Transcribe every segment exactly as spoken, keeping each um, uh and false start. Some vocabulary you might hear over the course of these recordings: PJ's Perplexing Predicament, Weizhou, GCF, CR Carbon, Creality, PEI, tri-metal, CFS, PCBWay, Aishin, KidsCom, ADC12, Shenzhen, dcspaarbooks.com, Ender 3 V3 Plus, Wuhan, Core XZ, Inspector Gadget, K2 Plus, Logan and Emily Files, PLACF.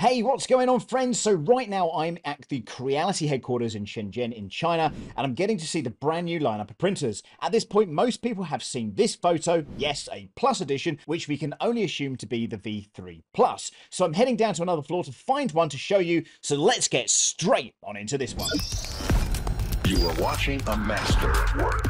Hey, what's going on, friends? So right now I'm at the Creality headquarters in Shenzhen in China, and I'm getting to see the brand new lineup of printers. At this point, most people have seen this photo, yes, a Plus edition, which we can only assume to be the V three Plus. So I'm heading down to another floor to find one to show you, so let's get straight on into this one. You are watching a master at work.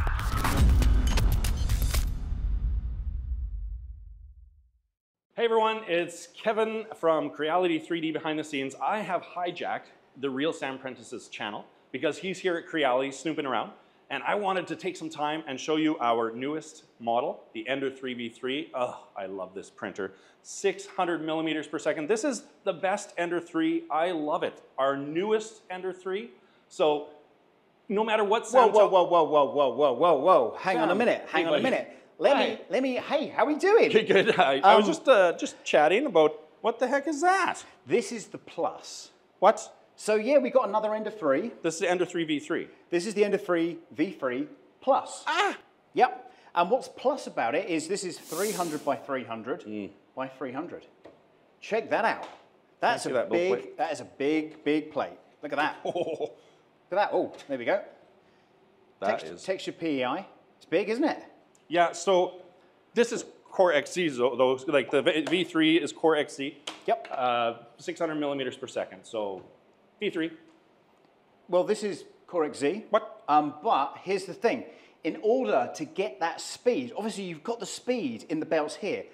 Hey everyone, it's Kevin from Creality three D Behind the Scenes. I have hijacked the Real Sam Prentice's channel because he's here at Creality snooping around, and I wanted to take some time and show you our newest model, the Ender three V three. Oh, I love this printer. six hundred millimeters per second. This is the best Ender three. I love it. Our newest Ender three. So no matter what sound... Whoa, whoa, whoa, whoa, whoa, whoa, whoa, whoa. Hang on a minute. Hang on a minute. Let Hi. me, let me, hey, how are we doing? Good, good. I, um, I was just uh, just chatting about what the heck is that? This is the Plus. What? So yeah, we got another Ender three. This is the Ender three V three. This is the Ender three V three Plus. Ah! Yep. And what's plus about it is this is three hundred by three hundred mm. by three hundred. Check that out. That's a that big, that is a big, big plate. Look at that. Oh. Look at that. Oh, there we go. That Text, is. Texture P E I. It's big, isn't it? Yeah, so this is Core X Z though, like the V three is Core X Z. Yep. Uh, six hundred millimeters per second, so V three. Well, this is Core X Z. What? Um, but here's the thing. In order to get that speed, obviously you've got the speed in the belts here.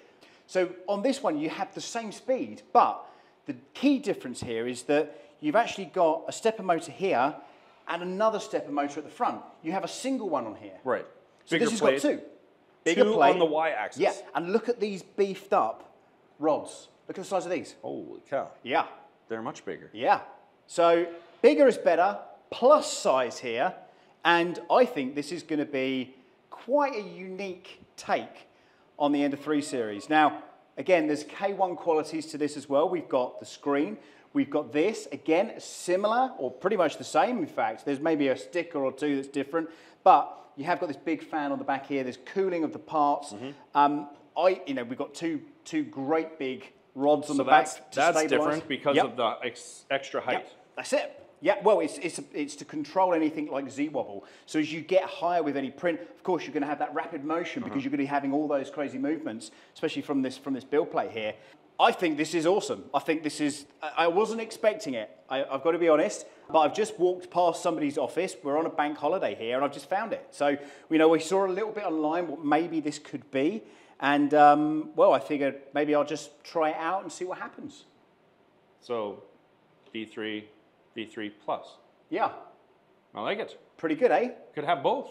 So on this one, you have the same speed, but the key difference here is that you've actually got a stepper motor here and another stepper motor at the front. You have a single one on here. Right. So Bigger this has plate. got two. Bigger two plate. on the y-axis. Yeah, and look at these beefed up rods. Look at the size of these. Holy cow. Yeah. They're much bigger. Yeah. So bigger is better, plus size here, and I think this is going to be quite a unique take on the Ender three series. Now, again, there's K one qualities to this as well. We've got the screen. We've got this, again, similar, or pretty much the same, in fact. There's maybe a sticker or two that's different, but you have got this big fan on the back here. There's cooling of the parts. Mm-hmm. um, I, you know, we've got two two great big rods on so the that's, back. So that's stabilize. different because yep. of the ex extra height. Yep. That's it. Yeah. Well, it's it's it's to control anything like Z wobble. So as you get higher with any print, of course, you're going to have that rapid motion mm-hmm. because you're going to be having all those crazy movements, especially from this from this build plate here. I think this is awesome. I think this is. I wasn't expecting it. I, I've got to be honest. But I've just walked past somebody's office. We're on a bank holiday here, and I've just found it. So, you know, we saw a little bit online what maybe this could be. And, um, well, I figured maybe I'll just try it out and see what happens. So, V three, V three Plus. Yeah. I like it. Pretty good, eh? Could have both.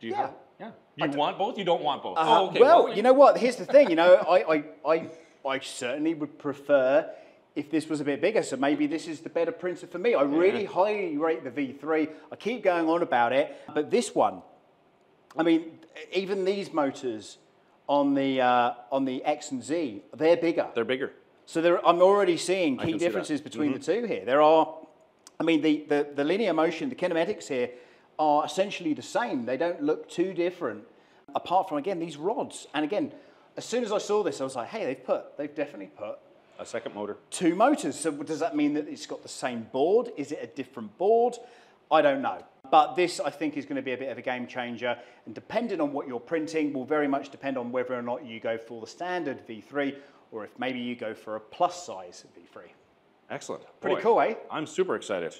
Do you yeah. have? Yeah. You want both? You don't want both? Uh, oh, okay. Well, well, you know what? Here's the thing. You know, I, I, I, I certainly would prefer... if this was a bit bigger, so maybe this is the better printer for me. I really yeah. highly rate the V three. I keep going on about it, but this one, I mean, even these motors on the uh, on the X and Z, they're bigger. They're bigger. So there, I'm already seeing key differences see between mm-hmm. the two here. There are, I mean, the, the, the linear motion, the kinematics here are essentially the same. They don't look too different, apart from, again, these rods. And again, as soon as I saw this, I was like, hey, they've put, they've definitely put a second motor. Two motors. So does that mean that it's got the same board? Is it a different board? I don't know. But this, I think, is going to be a bit of a game changer. And depending on what you're printing will very much depend on whether or not you go for the standard V three or if maybe you go for a plus size V three. Excellent. Pretty Boy, cool, eh? I'm super excited.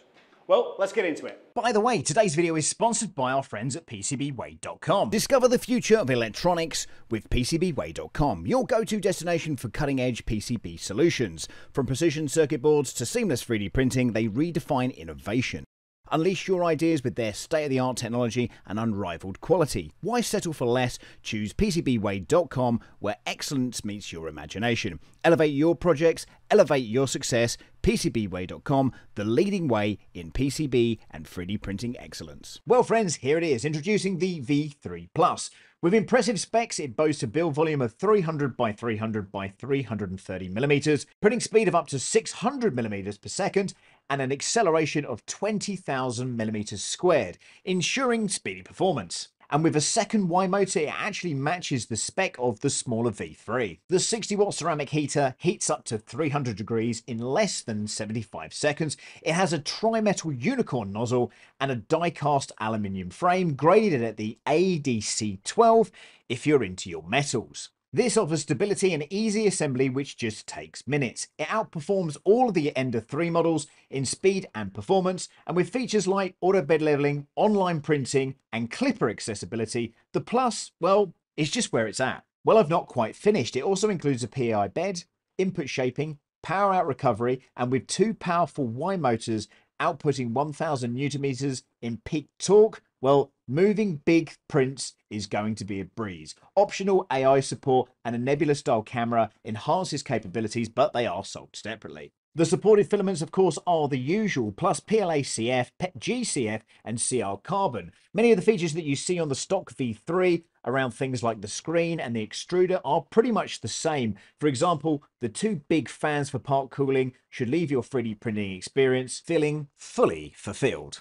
Well, let's get into it. By the way, today's video is sponsored by our friends at P C B Way dot com. Discover the future of electronics with P C B Way dot com, your go-to destination for cutting-edge P C B solutions. From precision circuit boards to seamless three D printing, they redefine innovation. Unleash your ideas with their state-of-the-art technology and unrivaled quality. Why settle for less? Choose P C B Way dot com, where excellence meets your imagination. Elevate your projects, elevate your success. P C B Way dot com, the leading way in P C B and three D printing excellence. Well, friends, here it is, introducing the V three Plus. With impressive specs, it boasts a build volume of three hundred by three hundred by three hundred thirty millimeters, printing speed of up to six hundred millimeters per second, and an acceleration of twenty thousand millimeters squared, ensuring speedy performance. and with a second Y motor it actually matches the spec of the smaller V three. The sixty watt ceramic heater heats up to three hundred degrees in less than seventy-five seconds. It has a tri-metal unicorn nozzle and a die-cast aluminium frame graded at the A D C twelve if you're into your metals. This offers stability and easy assembly which just takes minutes. It outperforms all of the Ender three models in speed and performance, and with features like auto bed leveling, online printing and clipper accessibility, the Plus, well, it's just where it's at. Well, I've not quite finished. It also includes a P E I bed, input shaping, power out recovery, and with two powerful Y motors outputting one thousand newton meters in peak torque, well, moving big prints is going to be a breeze. Optional A I support and a Nebula-style camera enhances capabilities, but they are sold separately. The supported filaments, of course, are the usual, plus P L A C F, G C F, and C R Carbon. Many of the features that you see on the stock V three around things like the screen and the extruder are pretty much the same. For example, the two big fans for part cooling should leave your three D printing experience feeling fully fulfilled.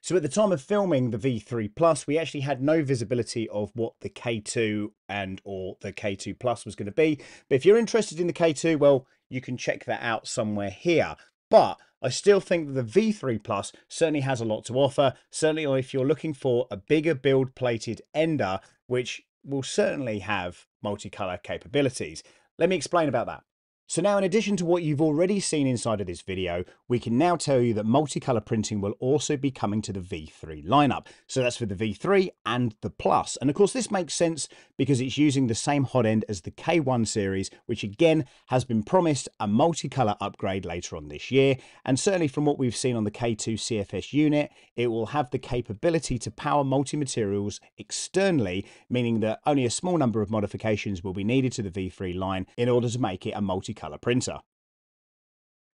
So at the time of filming the V three Plus, we actually had no visibility of what the K two and or the K two Plus was going to be. But if you're interested in the K two, well, you can check that out somewhere here. But I still think that the V three Plus certainly has a lot to offer, certainly if you're looking for a bigger build plated Ender, which will certainly have multicolor capabilities. Let me explain about that. So now, in addition to what you've already seen inside of this video, we can now tell you that multicolor printing will also be coming to the V three lineup. So that's for the V three and the Plus. And of course, this makes sense because it's using the same hot end as the K one series, which again has been promised a multicolor upgrade later on this year. And certainly from what we've seen on the K two C F S unit, it will have the capability to power multi-materials externally, meaning that only a small number of modifications will be needed to the V three line in order to make it a multicolor color printer.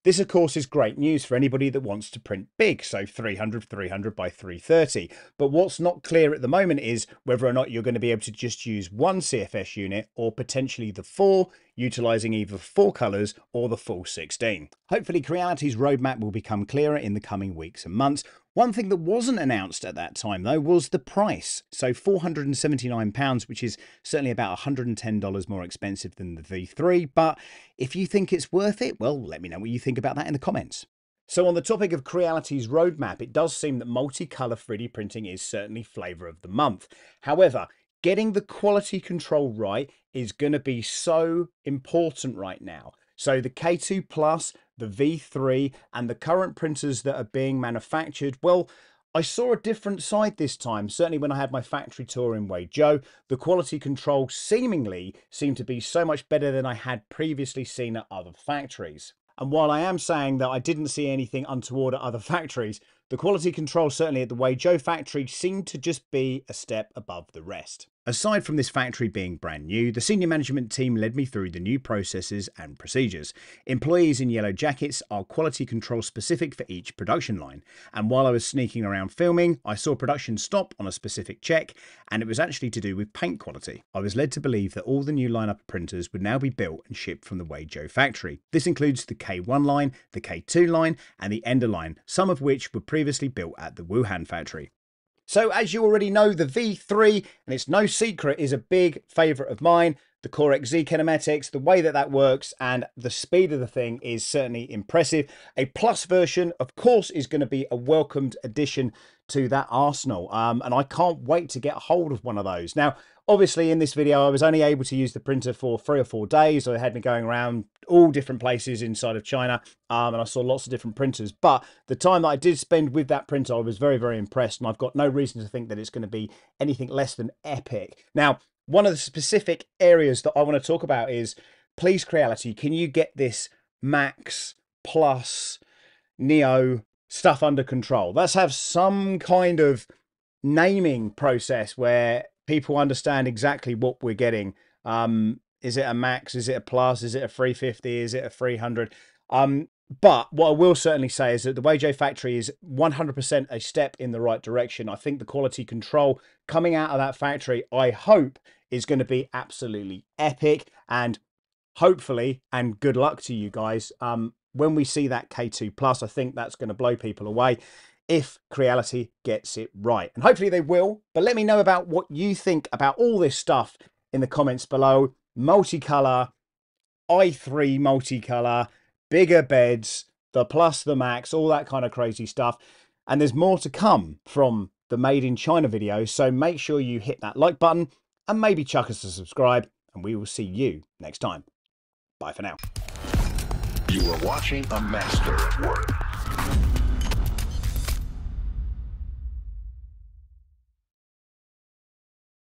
This, of course, is great news for anybody that wants to print big, so three hundred, three hundred by three thirty. But what's not clear at the moment is whether or not you're going to be able to just use one C F S unit or potentially the four, utilising either four colours or the full sixteen. Hopefully, Creality's roadmap will become clearer in the coming weeks and months. One thing that wasn't announced at that time, though, was the price. So four hundred seventy-nine pounds, which is certainly about one hundred and ten dollars more expensive than the V three. But if you think it's worth it, well, let me know what you think about that in the comments. So on the topic of Creality's roadmap, it does seem that multicolour three D printing is certainly flavour of the month. However, getting the quality control right is going to be so important right now. So the K two Plus, the V three, and the current printers that are being manufactured, well, I saw a different side this time. Certainly when I had my factory tour in Weizhou, the quality control seemingly seemed to be so much better than I had previously seen at other factories. And while I am saying that I didn't see anything untoward at other factories, the quality control certainly at the Weizhou factory seemed to just be a step above the rest. Aside from this factory being brand new, the senior management team led me through the new processes and procedures. Employees in yellow jackets are quality control specific for each production line. And while I was sneaking around filming, I saw production stop on a specific check, and it was actually to do with paint quality. I was led to believe that all the new lineup of printers would now be built and shipped from the Weizhou factory. This includes the K one line, the K two line, and the Ender line, some of which were previously built at the Wuhan factory. So as you already know, the V three, and it's no secret, is a big favourite of mine. The Core X Z kinematics, the way that that works, and the speed of the thing is certainly impressive. A Plus version, of course, is going to be a welcomed addition to that arsenal, um, and I can't wait to get hold of one of those. Now, obviously, in this video, I was only able to use the printer for three or four days. I had me going around all different places inside of China, um, and I saw lots of different printers. But the time that I did spend with that printer, I was very, very impressed, and I've got no reason to think that it's going to be anything less than epic. Now, one of the specific areas that I want to talk about is, please, Creality, can you get this Max, Plus, Neo stuff under control? Let's have some kind of naming process where people understand exactly what we're getting. Um, is it a Max? Is it a Plus? Is it a three fifty? Is it a three hundred? Um, but what I will certainly say is that the Weizhou factory is one hundred percent a step in the right direction. I think the quality control coming out of that factory, I hope, is going to be absolutely epic. And hopefully, and good luck to you guys, um, when we see that K two Plus, I think that's going to blow people away. if Creality gets it right. And hopefully they will, but let me know about what you think about all this stuff in the comments below. Multicolor, i three multicolor, bigger beds, the plus, the max, all that kind of crazy stuff. And there's more to come from the Made in China video, so make sure you hit that like button and maybe chuck us a subscribe, and we will see you next time. Bye for now. You are watching a master at work.